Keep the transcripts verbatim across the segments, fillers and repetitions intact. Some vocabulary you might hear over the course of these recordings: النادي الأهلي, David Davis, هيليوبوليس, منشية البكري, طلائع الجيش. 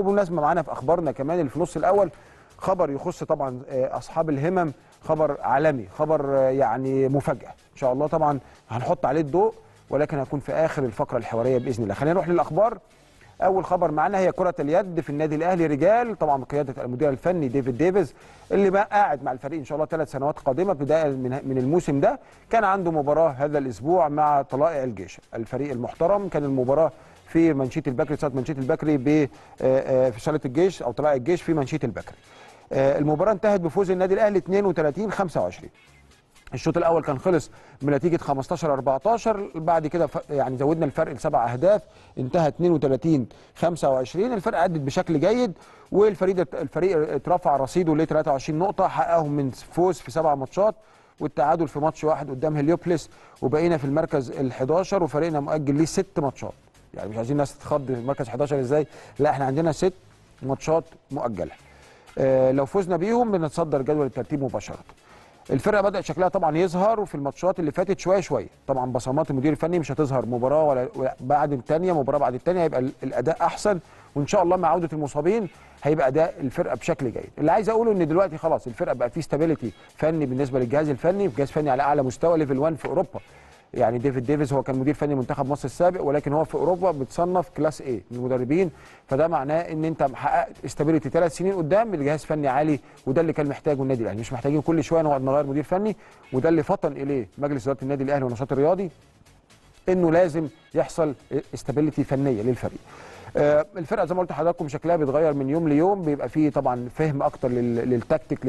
وبالمناسبه معانا في اخبارنا كمان اللي في النص الاول خبر يخص طبعا اصحاب الهمم، خبر عالمي، خبر يعني مفاجاه ان شاء الله، طبعا هنحط عليه الضوء ولكن هتكون في اخر الفقره الحواريه باذن الله. خلينا نروح للاخبار. اول خبر معانا هي كره اليد في النادي الاهلي رجال، طبعا بقياده المدير الفني ديفيد ديفيز اللي بقى قاعد مع الفريق ان شاء الله ثلاث سنوات قادمه بدايه من الموسم ده. كان عنده مباراه هذا الاسبوع مع طلائع الجيش الفريق المحترم، كان المباراه في منشية البكري، صالة منشية البكري ب في صالة الجيش او طلائع الجيش في منشية البكري. المباراة انتهت بفوز النادي الاهلي اثنين وثلاثين خمسة وعشرين. الشوط الاول كان خلص بنتيجة خمستاشر أربعتاشر، بعد كده يعني زودنا الفرق لسبع اهداف، انتهى اثنين وثلاثين خمسة وعشرين. الفرق عدت بشكل جيد والفريق الفريق اترفع رصيده ل ثلاثة وعشرين نقطة حققهم من فوز في سبع ماتشات والتعادل في ماتش واحد قدام هيليوبوليس، وبقينا في المركز ال11 وفريقنا مؤجل ليه ست ماتشات. يعني مش عايزين الناس تتخض في المركز احداشر ازاي، لا احنا عندنا ست ماتشات مؤجله. اه لو فزنا بيهم بنتصدر جدول الترتيب مباشره. الفرقه بدات شكلها طبعا يظهر، وفي الماتشات اللي فاتت شويه شويه طبعا بصمات المدير الفني مش هتظهر مباراه ولا بعد الثانيه مباراه بعد الثانيه، هيبقى الاداء احسن، وان شاء الله مع عوده المصابين هيبقى اداء الفرقه بشكل جيد. اللي عايز اقوله ان دلوقتي خلاص الفرقه بقى في استابيليتي فني بالنسبه للجهاز الفني، جهاز فني على اعلى مستوى ليفل واحد في اوروبا. يعني ديفيد ديفيز هو كان مدير فني منتخب مصر السابق، ولكن هو في اوروبا متصنف كلاس ايه من المدربين، فده معناه ان انت محققت استابيليتي ثلاث سنين قدام الجهاز فني عالي، وده اللي كان محتاجه النادي الاهلي. مش محتاجين كل شويه نقعد نغير مدير فني، وده اللي فطن اليه مجلس اداره النادي الاهلي والنشاط الرياضي انه لازم يحصل استابيليتي فنيه للفريق. الفرقه زي ما قلت لحضراتكم شكلها بيتغير من يوم ليوم، بيبقى فيه طبعا فهم اكتر للتكتيك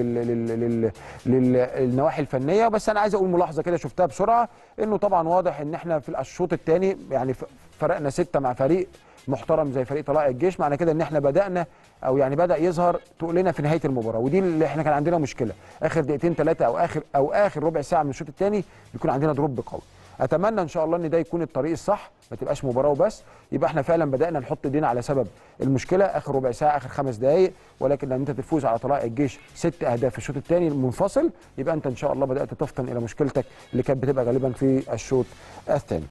للنواحي الفنيه. بس انا عايز اقول ملاحظه كده شفتها بسرعه، انه طبعا واضح ان احنا في الشوط الثاني يعني فرقنا سته مع فريق محترم زي فريق طلائع الجيش، معنى كده ان احنا بدانا او يعني بدا يظهر تقلنا في نهايه المباراه، ودي اللي احنا كان عندنا مشكله اخر دقيقتين ثلاثه او اخر او اخر ربع ساعه من الشوط الثاني بيكون عندنا دروب قوي. اتمنى ان شاء الله ان ده يكون الطريق الصح، ما تبقاش مباراه وبس، يبقى احنا فعلا بدانا نحط ايدينا على سبب المشكله اخر ربع ساعه اخر خمس دقائق. ولكن لما انت تفوز على طلائع الجيش ست اهداف في الشوط الثاني المنفصل، يبقى انت ان شاء الله بدات تفطن الى مشكلتك اللي كانت بتبقى غالبا في الشوط الثاني.